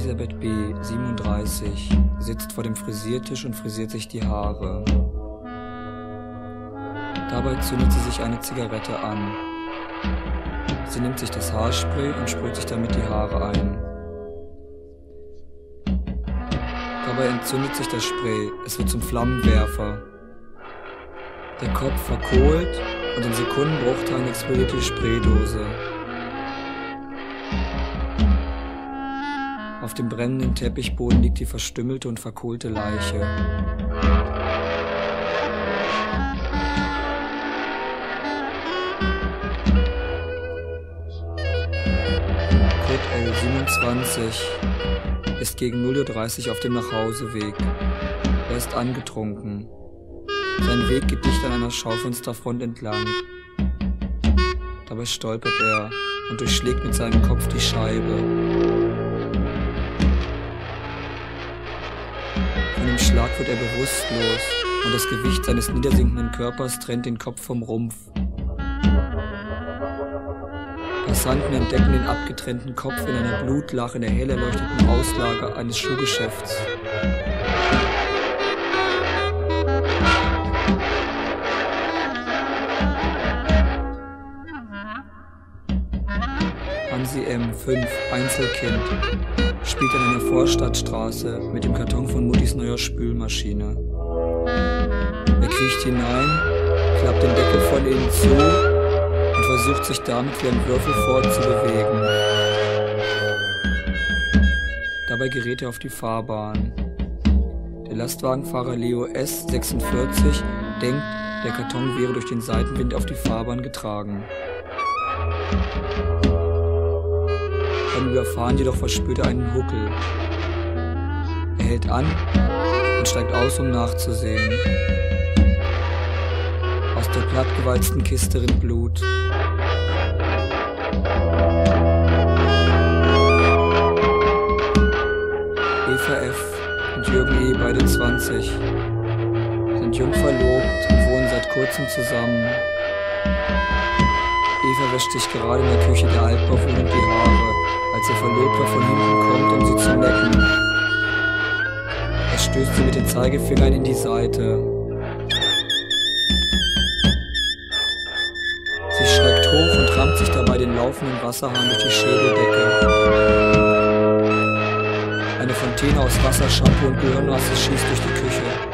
Elisabeth B., 37, sitzt vor dem Frisiertisch und frisiert sich die Haare. Dabei zündet sie sich eine Zigarette an. Sie nimmt sich das Haarspray und sprüht sich damit die Haare ein. Dabei entzündet sich das Spray, es wird zum Flammenwerfer. Der Kopf verkohlt und in Sekundenbruchteilen explodiert die Spraydose. Auf dem brennenden Teppichboden liegt die verstümmelte und verkohlte Leiche. Kurt L., 27, ist gegen 0:30 Uhr auf dem Nachhauseweg. Er ist angetrunken. Sein Weg geht dicht an einer Schaufensterfront entlang. Dabei stolpert er und durchschlägt mit seinem Kopf die Scheibe. Von dem Schlag wird er bewusstlos und das Gewicht seines niedersinkenden Körpers trennt den Kopf vom Rumpf. Passanten entdecken den abgetrennten Kopf in einer Blutlache in der hell erleuchteten Auslage eines Schuhgeschäfts. Hansi M., 5, Einzelkind, spielt an einer Vorstadtstraße mit dem Karton von Muttis neuer Spülmaschine. Er kriecht hinein, klappt den Deckel von innen zu und versucht sich damit wie ein Würfel fortzubewegen. Dabei gerät er auf die Fahrbahn. Der Lastwagenfahrer Leo S., 46, denkt, der Karton wäre durch den Seitenwind auf die Fahrbahn getragen. Dann überfahren jedoch verspürt er einen Huckel. Er hält an und steigt aus, um nachzusehen. Aus der plattgewalzten Kiste rinnt Blut. Eva F. und Jürgen E., beide 20, sind jung verlobt und wohnen seit kurzem zusammen. Eva wäscht sich gerade in der Küche der Altbauwohnung die Haare, als ihr Verlobter von hinten kommt, um sie zu lecken. Er stößt sie mit den Zeigefingern in die Seite. Sie schreckt hoch und rammt sich dabei den laufenden Wasserhahn durch die Schädeldecke. Eine Fontäne aus Wasser, Shampoo und Gehirnmasse schießt durch die Küche.